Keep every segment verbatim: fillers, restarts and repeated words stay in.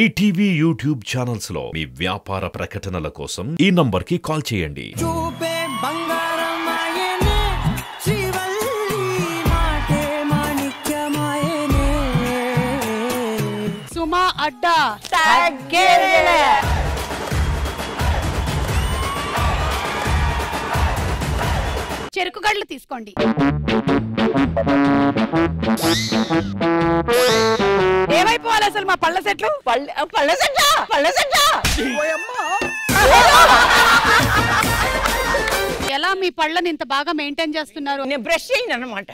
ETV YouTube channels లో మీ వ్యాపార ప్రకటనల కోసం ఈ నంబర్ కి కాల్ చేయండి। చూపే బంగారమయనే శ్రీవల్లి మాటే మాణిక్యమయనే సుమా అడ్డా తగ్గేలే చెరుకు గడ్డలు తీసుకోండి। पल्ल सेट्लू पल्ल पल्ल सेट्ला पल्ल सेट्ला ओयम्मा ఎలా మీ పళ్ళని ఇంత బాగా మెయింటైన్ చేస్తున్నారు? నేను బ్రష్ చేయను అన్నమాట।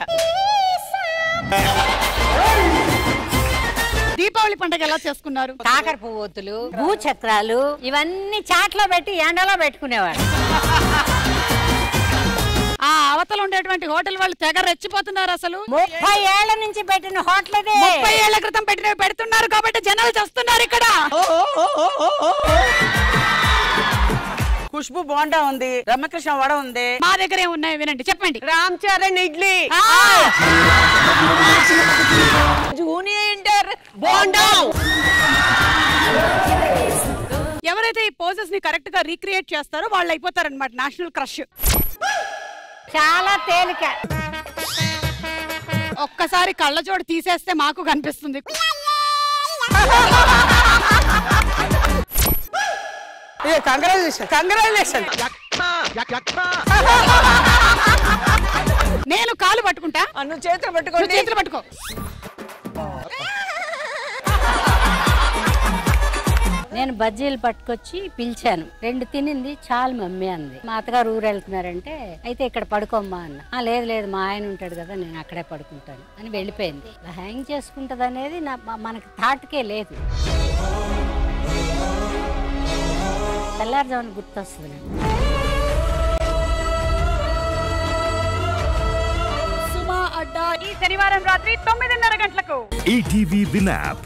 దీపావళి పండుగ ఎలా చేసుకున్నారు? కాకర పువ్వుతులు భూచక్రాలు ఇవన్నీ చాట్లో పెట్టి ఎండలో పెట్టుకునేవారు। ఆ అవతల ఉండేటువంటి హోటల్ వాళ్ళు తెగ రెచ్చిపోతున్నారు। అసలు ముప్పై ఏళ్ల నుంచి పెట్టిన హోటల్ అదే, ముప్పై ఏళ్ల క్రితం పెట్టినవి పెడుతున్నారు కాబట్టి జనాలు చేస్తున్నారు। ఇక్కడ ఖుష్బు బోండా ఉంది, రామకృష్ణ వడ ఉంది, మా దగ్గర ఏమున్నాయి వినండి చెప్పండి। Ram Charan idli junior inter bonda. ఎవరైతే ఈ పోజెస్ ని కరెక్ట్ గా రీక్రియేట్ చేస్తారో వాళ్ళు అయిపోతారు అన్నమాట నేషనల్ క్రష్। చాలా తేలిక, ఒక్కసారి కళ్ళజోడు తీసేస్తే మాకు కనిపిస్తుంది। నేను కాలు పట్టుకుంటా, నువ్వు చేతులు పట్టుకో, చేతులు పట్టుకో। నేను బజ్జీలు పట్టుకొచ్చి పిలిచాను, రెండు తినింది, చాలు మమ్మీ అంది। మా అత్తగారు ఊరు వెళ్తున్నారంటే అయితే ఇక్కడ పడుకోమ్మా అన్న, లేదు లేదు మా ఆయన ఉంటాడు కదా నేను అక్కడే పడుకుంటాను అని వెళ్ళిపోయింది। హ్యాంగ్ చేసుకుంటది అనేది నా మనకు థాట్కే లేదు। తెల్లారుజామున గుర్తొస్తుంది నాకు సుమా అడ్డా ఈ శనివారం రాత్రి తొమ్మిదిన్నర గంటలకు ఈటీవీ విన్ యాప్।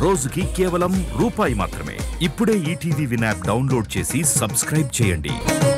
రోజుకి కేవలం రూపాయి మాత్రమే। ఇప్పుడే ఈటీవీ విన్ యాప్ డౌన్లోడ్ చేసి సబ్స్క్రైబ్ చేయండి।